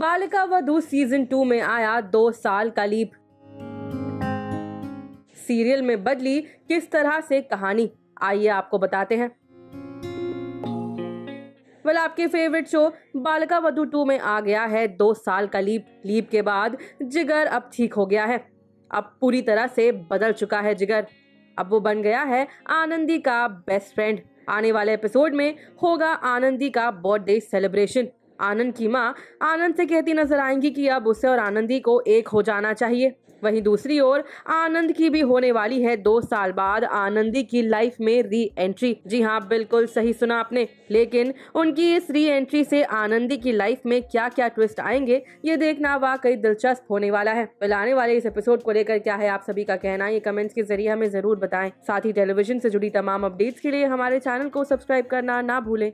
Balika Vadhu season 2 में आया 2 साल का लीप। सीरियल में बदली किस तरह से कहानी, आइए आपको बताते हैं। वेल, आपके फेवरेट शो बालिका वधू 2 में आ गया है 2 साल का लीप के बाद जिगर अब ठीक हो गया है। अब पूरी तरह से बदल चुका है जिगर। अब वो बन गया है आनंदी का बेस्ट फ्रेंड। आने वाले एपिसोड में होगा आनंदी का बर्थडे सेलिब्रेशन। आनंद की माँ आनंद से कहती नजर आएंगी कि अब उसे और आनंदी को एक हो जाना चाहिए। वहीं दूसरी ओर आनंद की भी होने वाली है 2 साल बाद आनंदी की लाइफ में री एंट्री। जी हाँ, बिल्कुल सही सुना आपने। लेकिन उनकी इस री एंट्री से आनंदी की लाइफ में क्या क्या ट्विस्ट आएंगे, ये देखना वाकई दिलचस्प होने वाला है। आने वाले इस एपिसोड को लेकर क्या है आप सभी का कहना, ये कमेंट्स के जरिए हमें जरूर बताएं। साथ ही टेलीविजन से जुड़ी तमाम अपडेट्स के लिए हमारे चैनल को सब्सक्राइब करना ना भूलें।